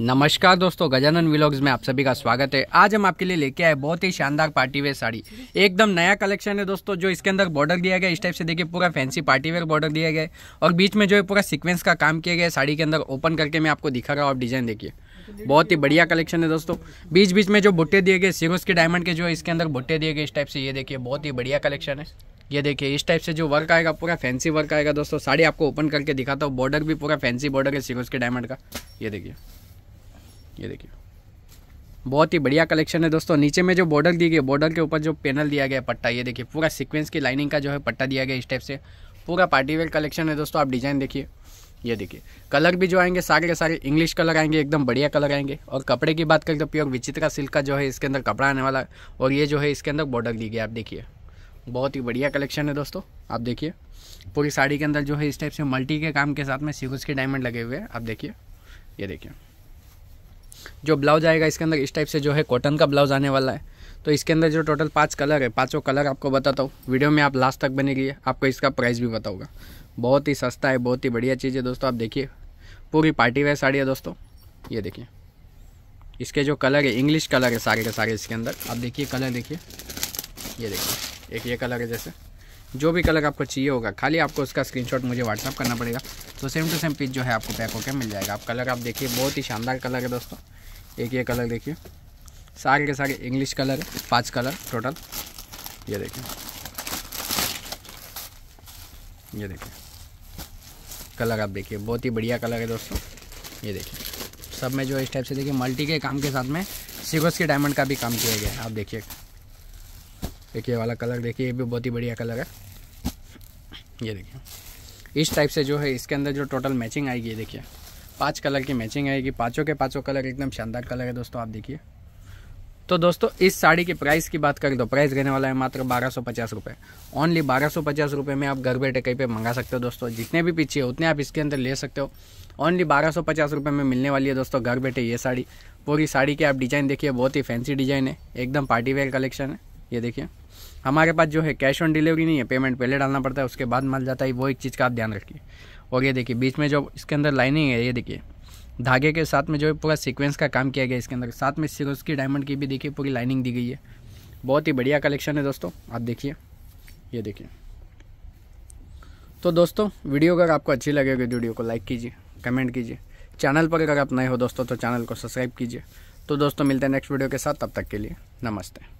नमस्कार दोस्तों, गजानन व्लॉग्स में आप सभी का स्वागत है। आज हम आपके लिए लेके आए बहुत ही शानदार पार्टीवेयर साड़ी, एकदम नया कलेक्शन है दोस्तों। जो इसके अंदर बॉर्डर दिया गया, इस टाइप से देखिए पूरा फैंसी पार्टीवेयर बॉर्डर दिया गया है और बीच में जो है पूरा सीक्वेंस का काम किया गया है। साड़ी के अंदर ओपन करके मैं आपको दिखा रहा हूँ, आप डिजाइन देखिए, बहुत ही बढ़िया कलेक्शन है दोस्तों। बीच बीच में जो बुट्टे दिए गए सिरोज के डायमंड के, जो इसके अंदर बुट्टे दिए गए इस टाइप से, ये देखिए बहुत ही बढ़िया कलेक्शन है। ये देखिए इस टाइप से जो वर्क आएगा, पूरा फैंसी वर्क आएगा दोस्तों। साड़ी आपको ओपन करके दिखाता हूँ, बॉर्डर भी पूरा फैंसी बॉर्डर है सिरोज के डायमंड का। ये देखिए बहुत ही बढ़िया कलेक्शन है दोस्तों। नीचे में जो बॉर्डर दी गई, बॉर्डर के ऊपर जो पैनल दिया गया पट्टा, ये देखिए पूरा सीक्वेंस की लाइनिंग का जो है पट्टा दिया गया। इस टाइप से पूरा पार्टीवेयर कलेक्शन है दोस्तों। आप डिजाइन देखिए, ये देखिए कलर भी जो आएंगे सारे के सारे इंग्लिश कलर आएंगे, एकदम बढ़िया कलर आएंगे। और कपड़े की बात करें तो प्योर विचित्रा सिल्क का जो है इसके अंदर कपड़ा आने वाला है। और ये जो है इसके अंदर बॉर्डर दी गई, आप देखिए बहुत ही बढ़िया कलेक्शन है दोस्तों। आप देखिए पूरी साड़ी के अंदर जो है इस टाइप से मल्टी के काम के साथ में सिरोज के डायमंड लगे हुए हैं। आप देखिए, ये देखिए जो ब्लाउज आएगा इसके अंदर इस टाइप से जो है कॉटन का ब्लाउज आने वाला है। तो इसके अंदर जो टोटल 5 कलर है, पाँचों कलर आपको बताता हूँ वीडियो में, आप लास्ट तक बनेगी। आपको इसका प्राइस भी बताऊंगा, बहुत ही सस्ता है, बहुत ही बढ़िया चीज़ है दोस्तों। आप देखिए पूरी पार्टी वेयर साड़ी है दोस्तों। ये देखिए इसके जो कलर है इंग्लिश कलर है सारे के सारे इसके अंदर। आप देखिए कलर देखिए, ये देखिए एक ये कलर है। जैसे जो भी कलर आपको चाहिए होगा, खाली आपको उसका स्क्रीनशॉट मुझे व्हाट्सअप करना पड़ेगा, तो सेम टू सेम पीस जो है आपको पैक होकर मिल जाएगा। आप कलर आप देखिए, बहुत ही शानदार कलर है दोस्तों। एक ये कलर देखिए, सारे के सारे इंग्लिश कलर है, 5 कलर टोटल। ये देखिए, ये देखिए कलर आप देखिए, बहुत ही बढ़िया कलर है दोस्तों। ये देखिए सब में जो इस टाइप से देखिए मल्टी के काम के साथ में सिरोज के डायमंड का भी काम किया गया है। आप देखिए देखिए वाला कलर देखिए, ये भी बहुत ही बढ़िया कलर है। ये देखिए इस टाइप से जो है इसके अंदर जो टोटल मैचिंग आएगी, ये देखिए 5 कलर की मैचिंग आएगी, पाँचों के पाँचों कलर एकदम शानदार कलर है दोस्तों। आप देखिए, तो दोस्तों इस साड़ी के प्राइस की बात करें तो प्राइस रहने वाला है मात्र 1250 रुपये। ओनली 1250 रुपये में आप घर बैठे कहीं पे मंगा सकते हो दोस्तों। जितने भी पीछे उतने आप इसके अंदर ले सकते हो। ओनली 1250 रुपये में मिलने वाली है दोस्तों घर बैठे ये साड़ी। पूरी साड़ी के आप डिज़ाइन देखिए, बहुत ही फैंसी डिज़ाइन है, एकदम पार्टीवेयर कलेक्शन है। ये देखिए हमारे पास जो है कैश ऑन डिलीवरी नहीं है, पेमेंट पहले डालना पड़ता है उसके बाद माल जाता है, वो एक चीज़ का आप ध्यान रखिए। और ये देखिए बीच में जो इसके अंदर लाइनिंग है, ये देखिए धागे के साथ में जो है पूरा सीक्वेंस का काम किया गया इसके अंदर, साथ में सिरोज की डायमंड की भी देखिए पूरी लाइनिंग दी गई है। बहुत ही बढ़िया कलेक्शन है दोस्तों। आप देखिए, ये देखिए। तो दोस्तों वीडियो अगर आपको अच्छी लगेगी, वीडियो को लाइक कीजिए, कमेंट कीजिए। चैनल पर अगर आप नए हो दोस्तों तो चैनल को सब्सक्राइब कीजिए। तो दोस्तों मिलते हैं नेक्स्ट वीडियो के साथ, तब तक के लिए नमस्ते।